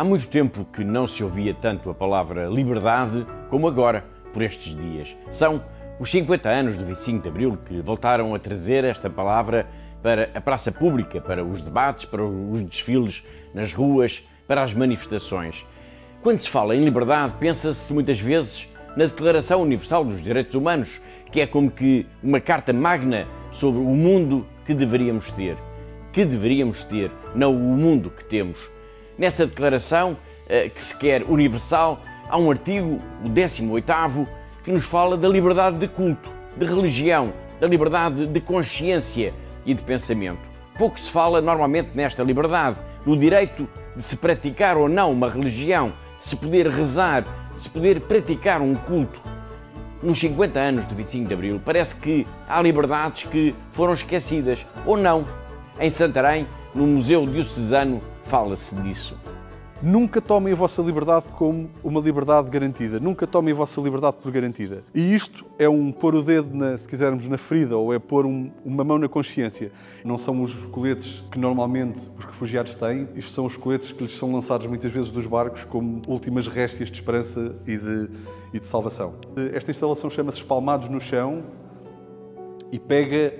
Há muito tempo que não se ouvia tanto a palavra liberdade como agora, por estes dias. São os 50 anos do 25 de Abril que voltaram a trazer esta palavra para a praça pública, para os debates, para os desfiles nas ruas, para as manifestações. Quando se fala em liberdade, pensa-se muitas vezes na Declaração Universal dos Direitos Humanos, que é como que uma carta magna sobre o mundo que deveríamos ter. Não o mundo que temos. Nessa declaração, que se quer universal, há um artigo, o 18º, que nos fala da liberdade de culto, de religião, da liberdade de consciência e de pensamento. Pouco se fala normalmente nesta liberdade, no direito de se praticar ou não uma religião, de se poder rezar, de se poder praticar um culto. Nos 50 anos do 25 de Abril, parece que há liberdades que foram esquecidas, ou não. Em Santarém, no Museu Diocesano, fala-se disso. Nunca tomem a vossa liberdade como uma liberdade garantida. Nunca tomem a vossa liberdade por garantida. E isto é um pôr o dedo, se quisermos, na ferida, ou é pôr uma mão na consciência. Não são os coletes que normalmente os refugiados têm. Isto são os coletes que lhes são lançados muitas vezes dos barcos como últimas réstias de esperança e de salvação. Esta instalação chama-se Espalmados no Chão e pega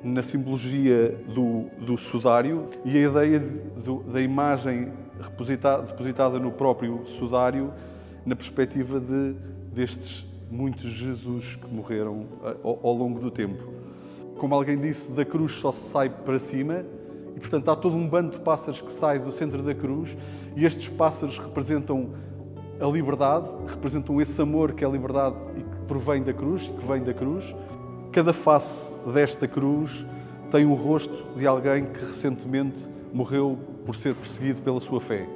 na simbologia do sudário e a ideia da imagem depositada no próprio sudário na perspectiva destes muitos Jesus que morreram ao longo do tempo. Como alguém disse, da cruz só se sai para cima e, portanto, há todo um bando de pássaros que sai do centro da cruz e estes pássaros representam a liberdade, representam esse amor que é a liberdade e que provém da cruz, que vem da cruz. Cada face desta cruz tem o rosto de alguém que recentemente morreu por ser perseguido pela sua fé.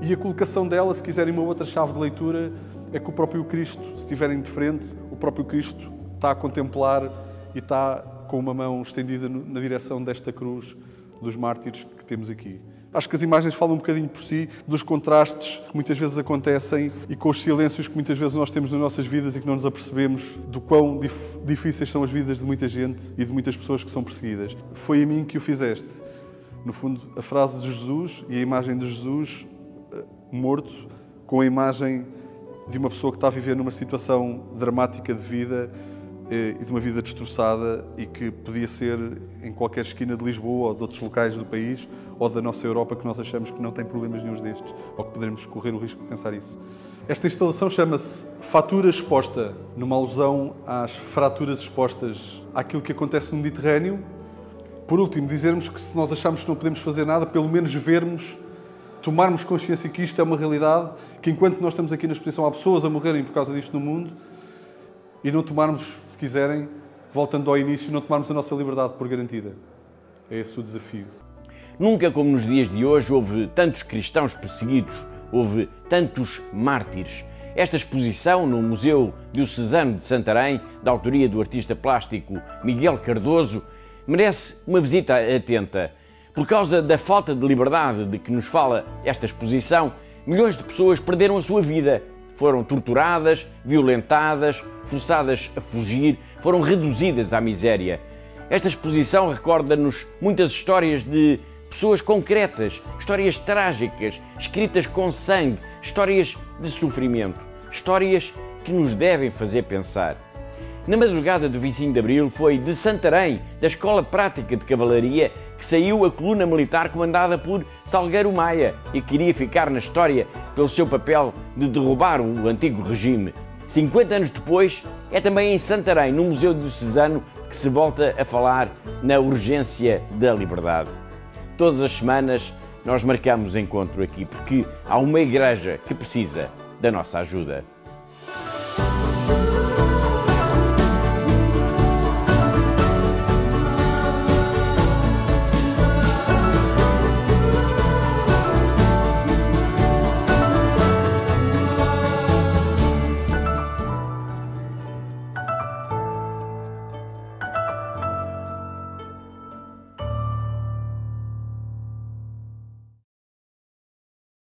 E a colocação dela, se quiserem uma outra chave de leitura, é que o próprio Cristo, se estiverem de frente, o próprio Cristo está a contemplar e está com uma mão estendida na direção desta cruz dos mártires que temos aqui. Acho que as imagens falam um bocadinho por si, dos contrastes que muitas vezes acontecem e com os silêncios que muitas vezes nós temos nas nossas vidas e que não nos apercebemos do quão difíceis são as vidas de muita gente e de muitas pessoas que são perseguidas. Foi a mim que o fizeste. No fundo, a frase de Jesus e a imagem de Jesus morto com a imagem de uma pessoa que está a viver numa situação dramática de vida e de uma vida destroçada e que podia ser em qualquer esquina de Lisboa ou de outros locais do país ou da nossa Europa, que nós achamos que não tem problemas nenhum destes ou que poderemos correr o risco de pensar isso. Esta instalação chama-se Fatura Exposta, numa alusão às fraturas expostas, àquilo que acontece no Mediterrâneo. Por último, dizermos que se nós achamos que não podemos fazer nada, pelo menos vermos, tomarmos consciência que isto é uma realidade, que enquanto nós estamos aqui na exposição há pessoas a morrerem por causa disto no mundo, e não tomarmos, se quiserem, voltando ao início, não tomarmos a nossa liberdade por garantida. É esse o desafio. Nunca como nos dias de hoje houve tantos cristãos perseguidos, houve tantos mártires. Esta exposição no Museu Diocesano de Santarém, da autoria do artista plástico Miguel Cardoso, merece uma visita atenta. Por causa da falta de liberdade de que nos fala esta exposição, milhões de pessoas perderam a sua vida. Foram torturadas, violentadas, forçadas a fugir, foram reduzidas à miséria. Esta exposição recorda-nos muitas histórias de pessoas concretas, histórias trágicas, escritas com sangue, histórias de sofrimento, histórias que nos devem fazer pensar. Na madrugada do 25 de Abril foi de Santarém, da Escola Prática de Cavalaria, que saiu a coluna militar comandada por Salgueiro Maia e queria ficar na história pelo seu papel de derrubar o antigo regime. 50 anos depois, é também em Santarém, no Museu Diocesano, que se volta a falar na urgência da liberdade. Todas as semanas nós marcamos encontro aqui, porque há uma igreja que precisa da nossa ajuda.